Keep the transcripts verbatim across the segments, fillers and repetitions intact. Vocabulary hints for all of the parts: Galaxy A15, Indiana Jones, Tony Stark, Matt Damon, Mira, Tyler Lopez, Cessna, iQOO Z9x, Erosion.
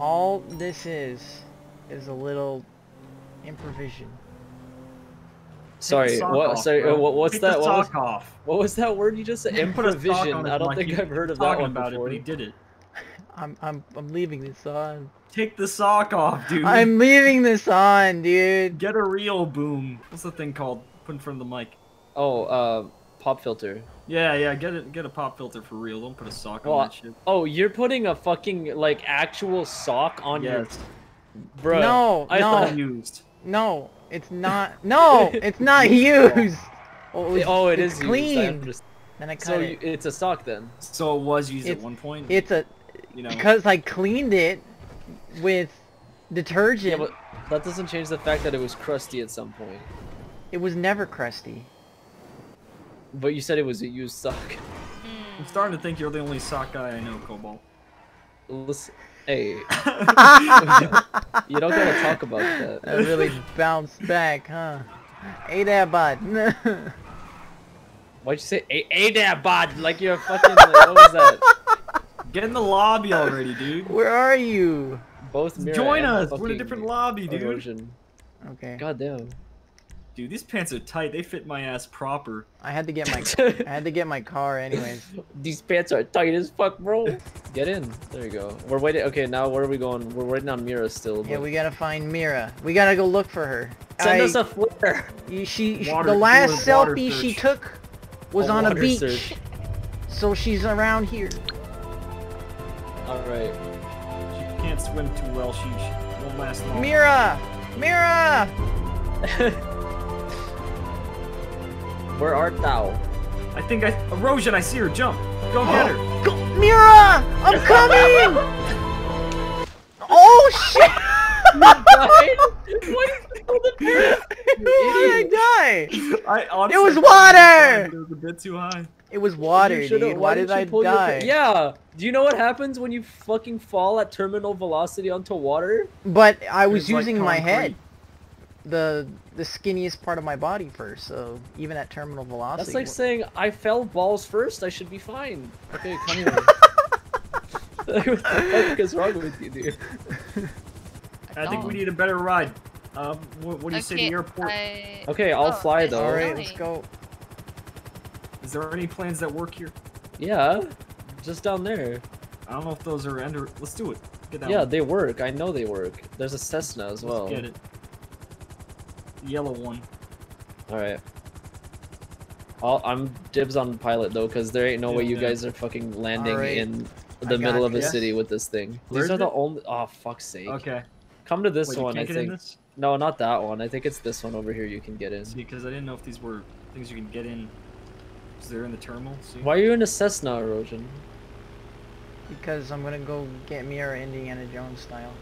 All this is is a little improvisation. Sorry, what? Off, so what, what's Take that? What was, off. what was that word you just said? Improvision. I don't think I've heard of that one about before. It, but he did it. I'm I'm I'm leaving this on. Take the sock off, dude. I'm leaving this on, dude. Get a real boom. What's the thing called? Put in front of the mic. Oh, uh, pop filter. Yeah, yeah. Get it. Get a pop filter for real. Don't put a sock well, on that shit. Oh, you're putting a fucking like actual sock on yes. your. Bro, no, I no. thought used. No. It's not. No, it's not used. Oh, it's, oh it it's is clean. Used. Just... Then I cut so it. So it's a sock then. So it was used it's, at one point. It's a. You know. Because I cleaned it with detergent. Yeah, but that doesn't change the fact that it was crusty at some point. It was never crusty. But you said it was a used sock. I'm starting to think you're the only sock guy I know, Cobalt. Listen. Hey, you don't gotta talk about that. I really bounced back, huh? A D A B O D. Why'd you say A D A B O D? Like you're fucking. Like, what was that? Get in the lobby already, dude. Where are you? Both Mira join us. We're in a different lobby, dude. Erosion. Okay. Goddamn. Dude, these pants are tight. They fit my ass proper. I had to get my. I had to get my car anyways. These pants are tight as fuck, bro. Get in. There you go. We're waiting. Okay, now where are we going? We're waiting on Mira still. But... Yeah, we gotta find Mira. We gotta go look for her. Send I... us a flare. She. she water, the last selfie she took was oh, on a beach. Search. So she's around here. All right. She can't swim too well. She, she won't last long. Mira. Mira. Where art thou? I think I- Erosion, I see her jump! Go get her! Go Mira! I'm coming! Oh shit! You died? Why did you kill the parrot? Why did I die? I honestly- It was water! It was a bit too high. It was water, dude. Why, Why did, did I die? Yeah! Do you know what happens when you fucking fall at terminal velocity onto water? But I was it's using like my head. The the skinniest part of my body first, so even at terminal velocity. That's like saying I fell balls first. I should be fine. Okay, come here. What the fuck is wrong with you, dude? I, I think we need a better ride. Um, what, what do you okay, say to the airport? I... Okay, I'll oh, fly though. All right, let's go. Is there any planes that work here? Yeah, just down there. I don't know if those are under. Let's do it. Get that yeah, one. They work. I know they work. There's a Cessna as well. Let's get it. Yellow one. Alright. I'm dibs on pilot though, because there ain't no yeah, way you yeah. guys are fucking landing right. in the I middle of a yes. city with this thing. Where's These are it? the only- oh fuck's sake. Okay. Come to this Wait, one, I think. No, not that one. I think it's this one over here you can get in. Because I didn't know if these were things you can get in. Is there in the terminal? See? Why are you in a Cessna, Erosion? Because I'm gonna go get Mira Indiana Jones style.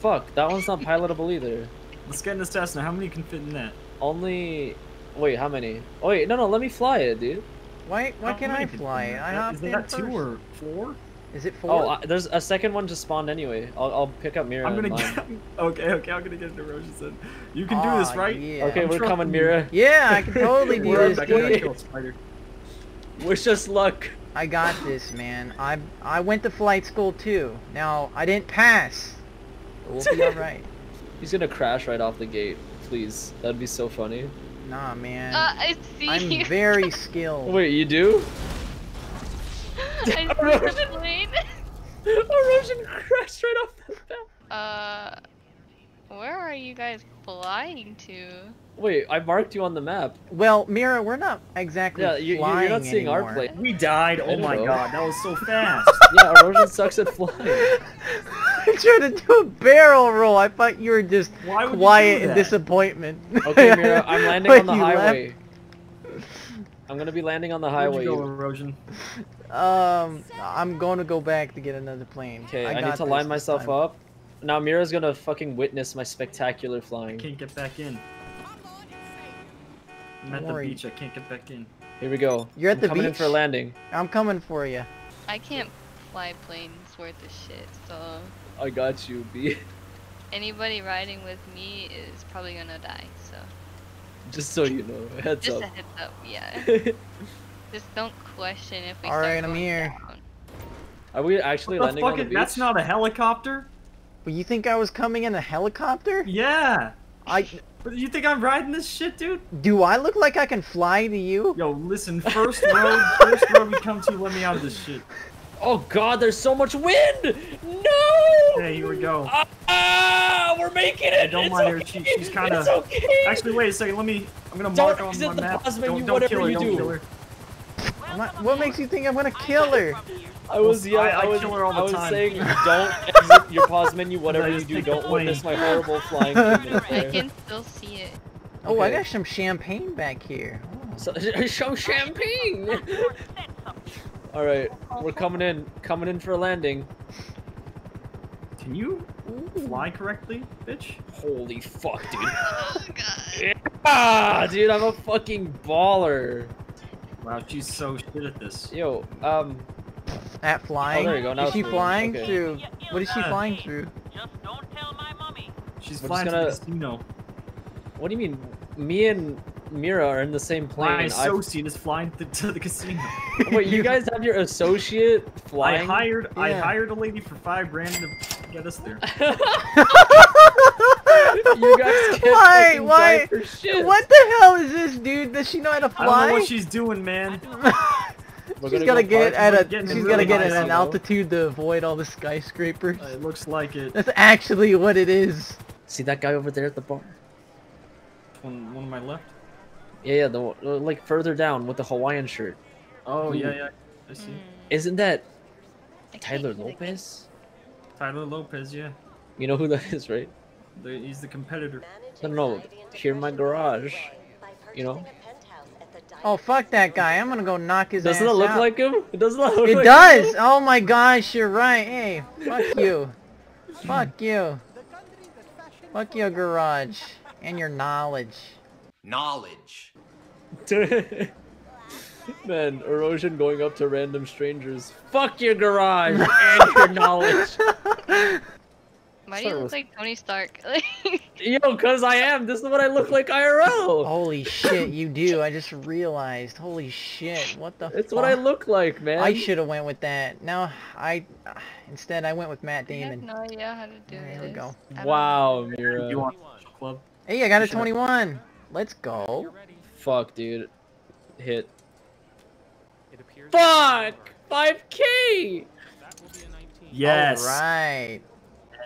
Fuck, that one's not pilotable either. Let's get in this Cessna. How many can fit in that? Only... Wait, how many? Oh, wait, no, no, let me fly it, dude. Why Why how can't I fly it? I hopped in first. Is that two or four? Is it four? Oh, I, there's a second one just spawned anyway. I'll, I'll pick up Mira. I'm gonna get... Okay, okay, I'm gonna get into Erosion. You can oh, do this, right? Yeah. Okay, I'm we're coming, Mira. Yeah, I can totally do this, dude. Wish us luck. I got this, man. I, I went to flight school, too. Now, I didn't pass. But we'll be alright. He's gonna crash right off the gate, please. That'd be so funny. Nah, man. Uh, I see I'm you. very skilled. Wait, you do? I Erosion. Lane. Erosion crashed right off the bat. Uh, where are you guys flying to? Wait, I marked you on the map. Well, Mira, we're not exactly yeah, you, flying You're not seeing anymore. our plane. We died. Oh my god, that was so fast. Yeah, Erosion sucks at flying. I tried to do a barrel roll. I thought you were just quiet in disappointment. Okay, Mira, I'm landing on the highway. Left. I'm gonna be landing on the highway. You go, Erosion? Um, I'm gonna go back to get another plane. Okay, I, I need to line myself up. Now Mira's gonna fucking witness my spectacular flying. I can't get back in. I'm at the beach. I can't get back in. Here we go. You're at the beach. I'm coming in for a landing. I'm coming for you. I can't fly planes worth of shit, so. I got you, B. Anybody riding with me is probably gonna die, so. Just so you know, heads Just up. Just a heads up, yeah. Just don't question if we. All right, I'm here. Down. Are we actually landing on the beach? That's not a helicopter. But you think I was coming in a helicopter? Yeah. I. You think I'm riding this shit, dude? Do I look like I can fly to you? Yo, listen. First road, first road we come to, let me out of this shit. Oh God, there's so much wind. No. Hey, here we go. Ah, uh, uh, we're making it. Don't mind her. She, she's kind of. Okay. Actually, wait a second. Let me. I'm gonna mark on my map. Don't, don't kill her. Don't kill her. Not, what makes you think I'm gonna kill her? I was yeah, I, I, I was, kill her all the I was time. saying don't exit your pause menu, whatever you do, don't witness my horrible flying. I can still see it. Oh, okay. I got some champagne back here. Oh. So, some champagne. All right, we're coming in, coming in for a landing. Can you fly correctly, bitch? Holy fuck, dude! Oh God. Yeah, dude, I'm a fucking baller. Wow, she's so shit at this. Yo, um... At flying? Oh, there you go. Now is she flying okay. through? What is she flying through? Just don't tell my mommy. She's We're flying gonna... to the casino. What do you mean? Me and Mira are in the same plane. My associate I've... is flying th to the casino. Wait, you guys have your associate flying? I hired, yeah. I hired a lady for five grand to get us there. You guys can't why? Why? For shit. What the hell is this, dude? Does she know how to fly? I don't know what she's doing, man. she's gonna, gonna go get at a. She's really gonna get at an altitude to avoid all the skyscrapers. Uh, it looks like it. That's actually what it is. See that guy over there at the bar? One, one on my left. Yeah, yeah, the uh, like further down with the Hawaiian shirt. Oh Ooh. yeah, yeah, I see. Isn't that Tyler Lopez? Tyler Lopez, yeah. You know who that is, right? The, he's the competitor. No, no, here in my garage, you know? Oh, fuck that guy. I'm gonna go knock his doesn't ass Doesn't it look out. like him? It doesn't look it like does. him. It does! Oh my gosh, you're right. Hey, fuck you. Fuck you. Fuck your garage. And your knowledge. Knowledge. Man, Erosion going up to random strangers. Fuck your garage and your knowledge. Why do you look like Tony Stark? Yo, cause I am. This is what I look like I R L. Holy shit, you do. I just realized. Holy shit, what the fuck? It's what I look like, man. I should have went with that. No, I... Instead, I went with Matt Damon. I have no idea how to do this. There we go. Wow, Mira. You want club? Hey, I got a twenty-one. Let's go. Fuck, dude. Hit. Fuck! five K! Yes! Alright.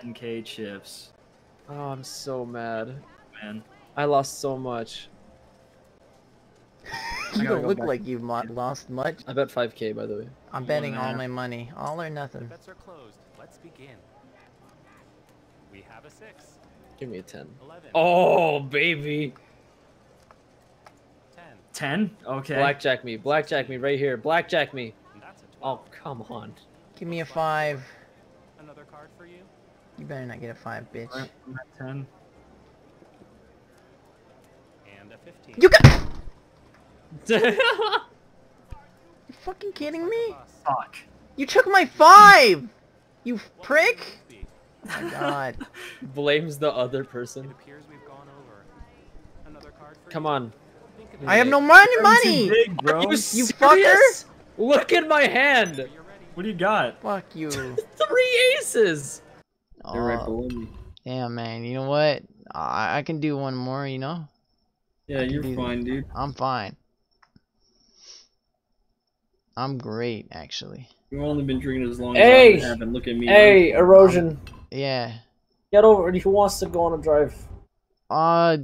ten K chips. Oh, I'm so mad. Man. I lost so much. You don't look like you've lost much. I bet five K, by the way. I'm betting all my money. All or nothing. Bets are closed. Let's begin. We have a six. Give me a ten. eleven. Oh, baby. ten. ten? Okay. Blackjack me. Blackjack me right here. Blackjack me. Oh, come on. Give me a five. Another card for you. You better not get a five, bitch. ten. And a fifteen. You got. You fucking kidding me? Fuck. You took my five. You prick. Oh my God. Blames the other person. It appears we've gone over. Another card for Come on. I have no money. Money. Big, bro. You, you fucker. Look at my hand. What do you got? Fuck you. Three aces. Oh, They're right below me. Damn, man. You know what? I, I can do one more, you know? Yeah, you're fine, dude. I'm fine. I'm great, actually. We've only been drinking as long hey! as I have, and look at me. Hey, man. Erosion. Yeah. Get over it if he wants to go on a drive. Uh,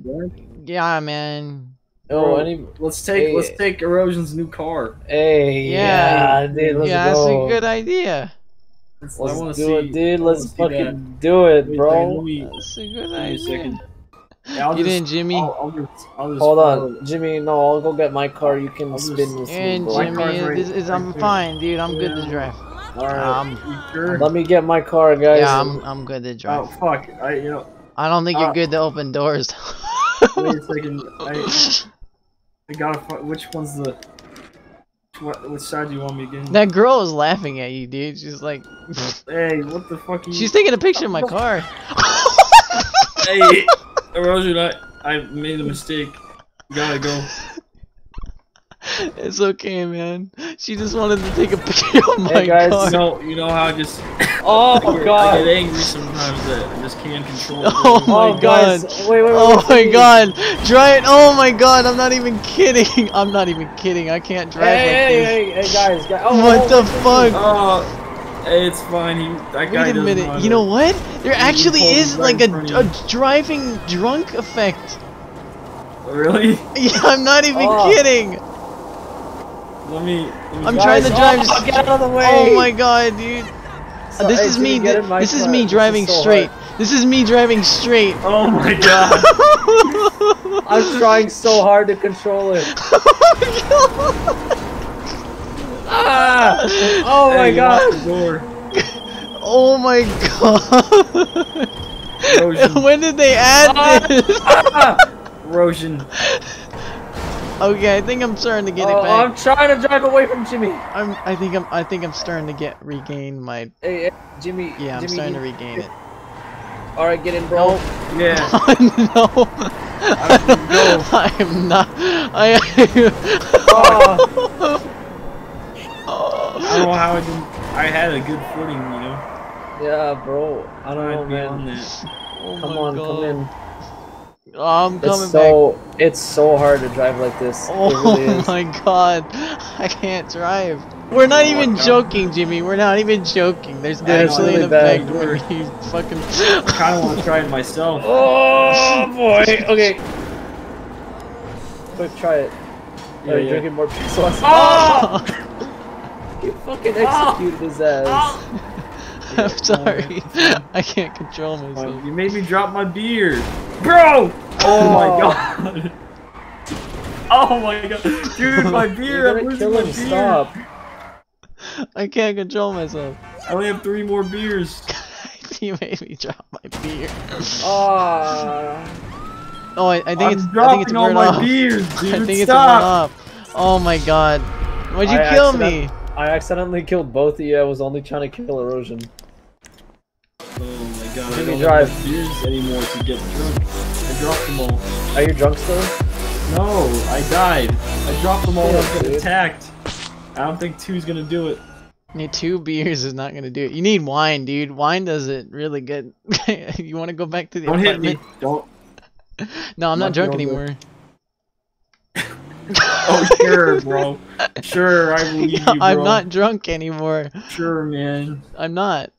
yeah, man. Oh, any, let's take hey. let's take Erosion's new car. Hey, yeah, yeah dude, let's yeah, go. That's a good idea. Let's, let's do see, it, dude. Let's fucking that. do it, bro. That's a good idea. Yeah, you didn't, Jimmy? I'll, I'll just, I'll just Hold on, Jimmy. No, I'll go get my car. You can I'll spin with me. Bro. Jimmy, right, is, is, right I'm right fine, dude. I'm yeah. good to drive. All right. Um, sure? Let me get my car, guys. Yeah, I'm, I'm good to drive. Oh fuck, I you know. I don't think uh, you're good to open doors. Wait a second. I, I gotta. Which one's the? What, which side do you want me again? That girl is laughing at you, dude. She's like, "Hey, what the fuck?" Are you... She's taking a picture of my car. Hey, Erosion, I I made a mistake. You gotta go. It's okay, man. She just wanted to take a picture of my hey guys, car. You know, you know how I just. Oh God! I get angry sometimes. sometimes that I just can't control. Oh my oh, god! Guys. Wait, wait, wait, oh wait, my wait. god! Dry it! Oh my god! I'm not even kidding! I'm not even kidding! I can't drag hey, like hey, this. Hey, hey, hey, guys! guys. Oh, what oh, the fuck? Oh, it's fine. He, that guy Wait a minute! You know what? There he actually is like a, a driving drunk effect. Really? Yeah, I'm not even oh. kidding. Let me. Let me I'm guys. trying to drive. Oh, get out of the way! Oh my god, dude! So, this hey, is me. Th this car. is me driving this is so straight. Hard. This is me driving straight. Oh my god! I'm trying so hard to control it. Ah! Oh my god! Oh my god! Erosion. When did they add ah. this? Ah. Erosion. Okay, I think I'm starting to get oh, it back. I'm trying to drive away from Jimmy. I'm. I think I'm. I think I'm starting to get regain my. Hey, hey Jimmy. Yeah, I'm Jimmy, starting to regain it. All right, get in, bro. Nope. Yeah. No. I, don't know. I am not. I. oh. Oh. I don't know how I didn't. I had a good footing, you know. Yeah, bro. I don't know, man. That. Oh come on, God. come in. Oh, I'm coming it's so, back. It's so hard to drive like this. Oh really my god. I can't drive. We're not oh, even joking, Jimmy. We're not even joking. There's actually really an effect bad. where you fucking... I kind of want to try it myself. Oh boy. Okay. Quick, try it. Yeah, Are you yeah. drinking more pizza sauce? Oh! You fucking executed his ass. Oh! I'm sorry. I can't control myself. You made me drop my beer. Bro! Oh, oh. my god. Oh my god. Dude, my beer. I'm losing my beer. Stop. I can't control myself. I only have three more beers. You made me drop my beer. Uh, oh, I, I think I'm it's I think it's all my off. beers, dude. I think Stop. it's a burn off. Oh my god. Why'd you I kill me? I accidentally killed both of you. I was only trying to kill Erosion. Oh my god! I don't drive beers anymore to get drunk. I dropped them all. Are you drunk still? No, I died. I dropped them all. Yeah, I got attacked. I don't think two's gonna do it. Yeah, two beers is not gonna do it. You need wine, dude. Wine does it really good. You want to go back to the don't apartment? Don't hit me. Don't. No, I'm not, not drunk anymore. Oh sure, bro. Sure, I believe you, bro. I'm not drunk anymore. Sure, man. I'm not.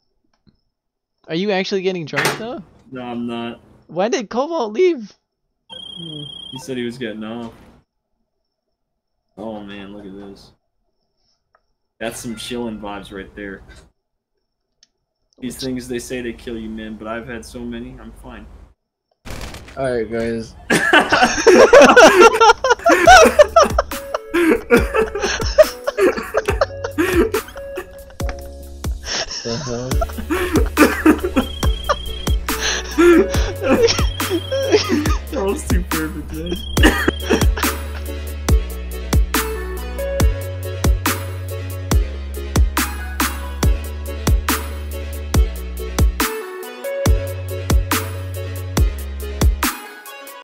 Are you actually getting drunk though? No, I'm not. Why did Cobalt leave? He said he was getting off. Oh man, look at this. That's some chillin' vibes right there. These things they say they kill you, man, but I've had so many, I'm fine. Alright, guys. Uh-huh. That was too perfect, man.